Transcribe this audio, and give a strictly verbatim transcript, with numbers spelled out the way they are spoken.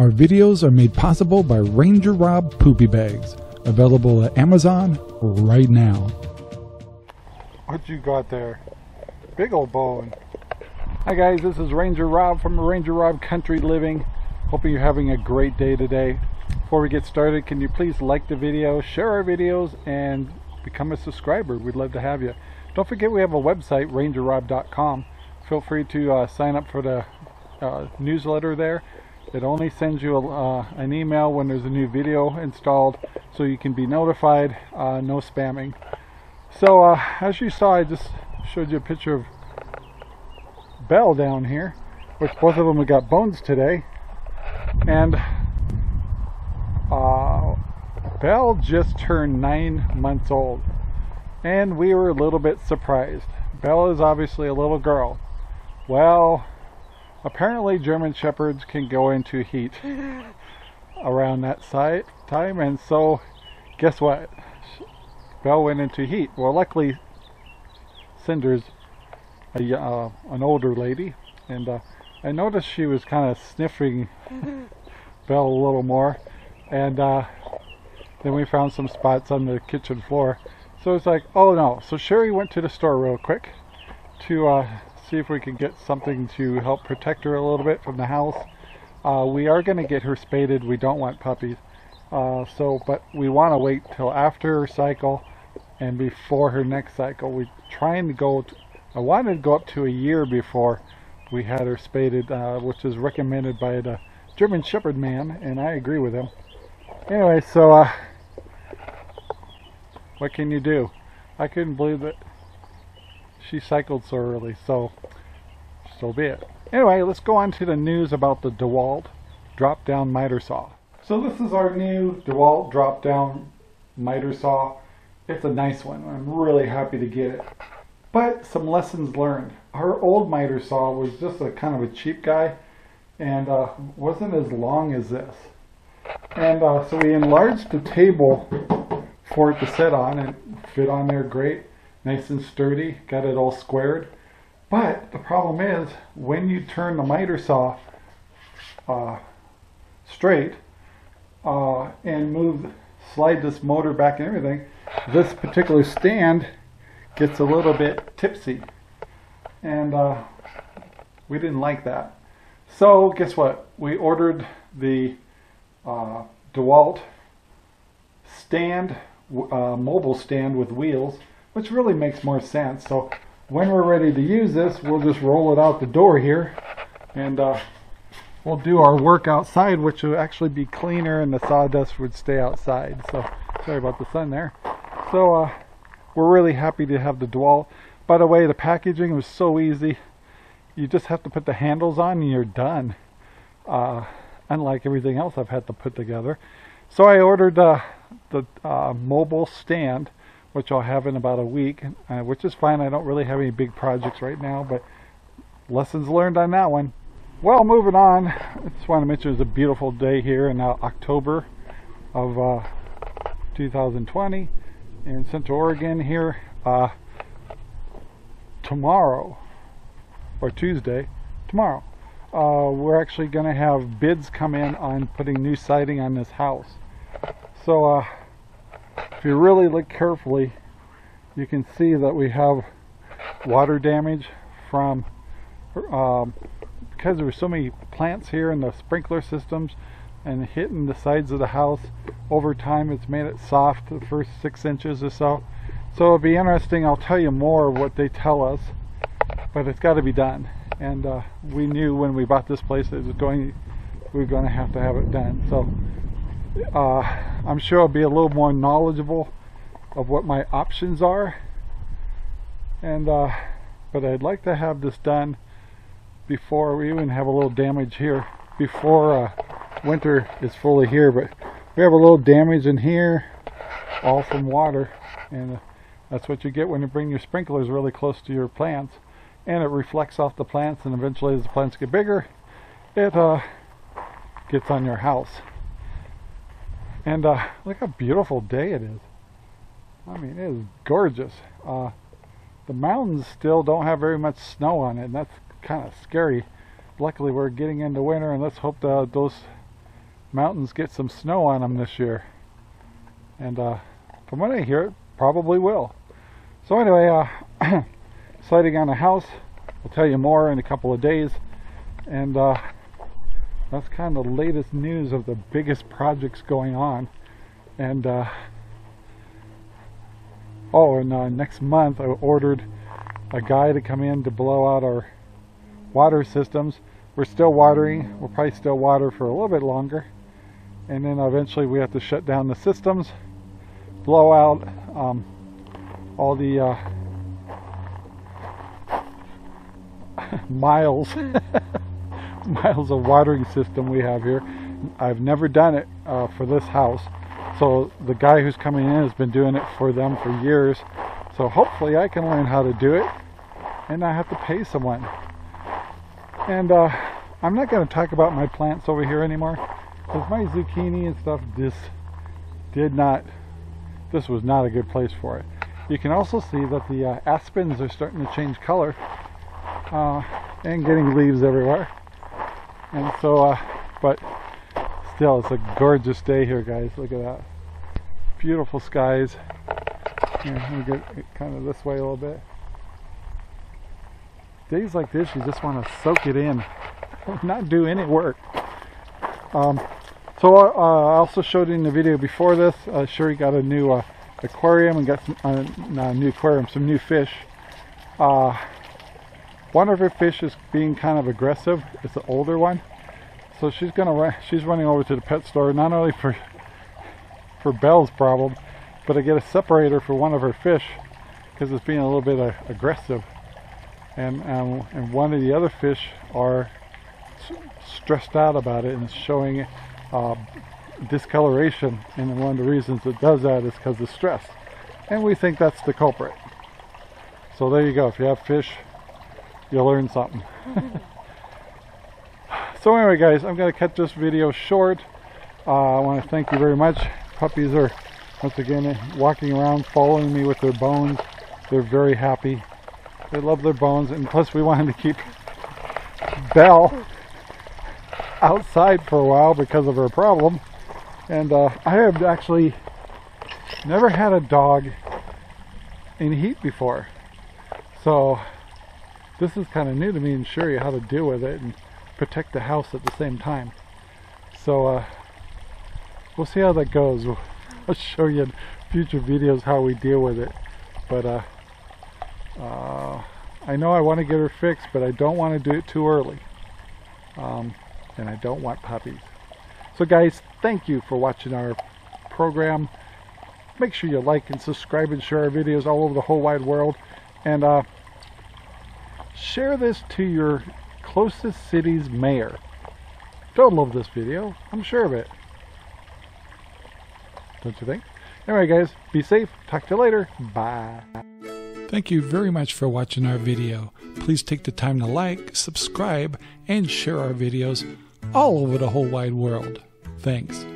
Our videos are made possible by Ranger Rob Poopy Bags, available at Amazon right now. What you got there? Big old bone. Hi guys, this is Ranger Rob from Ranger Rob Country Living. Hoping you're having a great day today. Before we get started, can you please like the video, share our videos, and become a subscriber? We'd love to have you. Don't forget we have a website, Ranger Rob dot com. Feel free to uh, sign up for the uh, newsletter there. It only sends you a, uh, an email when there's a new video installed, so you can be notified, uh, no spamming. So uh, as you saw, I just showed you a picture of Belle down here, which both of them have got bones today. And uh, Belle just turned nine months old, and we were a little bit surprised. Belle is obviously a little girl. Well, apparently German Shepherds can go into heat around that side time, and so guess what? Belle went into heat. Well, luckily Cinder's a, uh, an older lady, and uh, I noticed she was kind of sniffing Belle a little more, and uh, then we found some spots on the kitchen floor. So it's like, oh no. So Sherry went to the store real quick to uh, see if we can get something to help protect her a little bit from the house. Uh, we are going to get her spaded. We don't want puppies. Uh, so, but we want to wait till after her cycle and before her next cycle. We're trying to go, to, I wanted to go up to a year before we had her spaded, uh, which is recommended by the German Shepherd man, and I agree with him. Anyway, so uh, what can you do? I couldn't believe that she cycled so early, so so be it. Anyway, let's go on to the news about the DeWalt drop-down miter saw. So this is our new DeWalt drop-down miter saw. It's a nice one. I'm really happy to get it. But some lessons learned. Our old miter saw was just a kind of a cheap guy, and uh, wasn't as long as this. And uh, so we enlarged the table for it to sit on, and fit on there great. Nice and sturdy, got it all squared. But the problem is, when you turn the miter saw uh, straight uh, and move, slide this motor back and everything, this particular stand gets a little bit tipsy, and uh, we didn't like that. So guess what? We ordered the uh, DeWalt stand, uh, mobile stand with wheels, which really makes more sense. So when we're ready to use this, we'll just roll it out the door here, and uh, we'll do our work outside, which will actually be cleaner, and the sawdust would stay outside. So sorry about the sun there. So uh, we're really happy to have the DeWalt. By the way, the packaging was so easy. You just have to put the handles on and you're done. Uh, unlike everything else I've had to put together. So I ordered uh, the uh, mobile stand, which I'll have in about a week, uh, which is fine. I don't really have any big projects right now, but lessons learned on that one. Well, moving on, I just want to mention it's a beautiful day here in uh, October of uh, two thousand twenty in Central Oregon here. Uh, tomorrow, or Tuesday, tomorrow, uh, we're actually going to have bids come in on putting new siding on this house. So, uh, if you really look carefully, you can see that we have water damage from um, because there were so many plants here in the sprinkler systems and hitting the sides of the house. Over time, it's made it soft the first six inches or so. So it'll be interesting. I'll tell you more of what they tell us, but it's got to be done. And uh, we knew when we bought this place that it was going, we were going to have to have it done. So. Uh, I'm sure I'll be a little more knowledgeable of what my options are, and uh, but I'd like to have this done before we even have a little damage here, before uh, winter is fully here. But we have a little damage in here, all from water, and uh, that's what you get when you bring your sprinklers really close to your plants, and it reflects off the plants, and eventually as the plants get bigger, it uh, gets on your house. And uh, look how beautiful day it is. I mean, it is gorgeous. Uh, the mountains still don't have very much snow on it, and that's kind of scary. Luckily, we're getting into winter, and let's hope that those mountains get some snow on them this year. And uh, from what I hear, it probably will. So anyway, uh, sighting on a house. I'll tell you more in a couple of days. And uh, that's kind of the latest news of the biggest projects going on. And uh, oh, and uh, next month I ordered a guy to come in to blow out our water systems. We're still watering. We'll probably still water for a little bit longer. And then eventually we have to shut down the systems, blow out um, all the uh, miles, miles of watering system we have here. I've never done it uh, for this house. So the guy who's coming in has been doing it for them for years. So hopefully I can learn how to do it and not have to pay someone. And uh, I'm not going to talk about my plants over here anymore, because my zucchini and stuff, this did not, this was not a good place for it. You can also see that the uh, aspens are starting to change color uh, and getting leaves everywhere. And so, uh, but still, it's a gorgeous day here, guys. Look at that. Beautiful skies. And we get kind of this way a little bit. Days like this, you just want to soak it in, not do any work. Um, so uh, I also showed in the video before this, uh, Sherry got a new uh, aquarium and got some uh, not a new aquarium, some new fish. Uh, one of her fish is being kind of aggressive. It's an older one, so she's gonna run, she's running over to the pet store not only for for Belle's problem, but to get a separator for one of her fish because it's being a little bit uh, aggressive. And, um, and one of the other fish are stressed out about it and it's showing uh, discoloration, and one of the reasons it does that is because of stress, and we think that's the culprit. So there you go. If you have fish, you'll learn something. So anyway, guys, I'm going to cut this video short. uh, I want to thank you very much. Puppies are once again walking around following me with their bones. They're very happy. They love their bones, and plus we wanted to keep Belle outside for a while because of her problem. And uh, I have actually never had a dog in heat before, so this is kind of new to me, and show you how to deal with it and protect the house at the same time. So uh, we'll see how that goes. I'll show you in future videos how we deal with it. But uh, Uh, I know I want to get her fixed, but I don't want to do it too early. Um, and I don't want puppies. So guys, thank you for watching our program. Make sure you like and subscribe and share our videos all over the whole wide world. And uh, share this to your closest city's mayor. They'll love this video. I'm sure of it. Don't you think? Anyway guys, be safe. Talk to you later. Bye. Thank you very much for watching our video. Please take the time to like, subscribe, and share our videos all over the whole wide world. Thanks.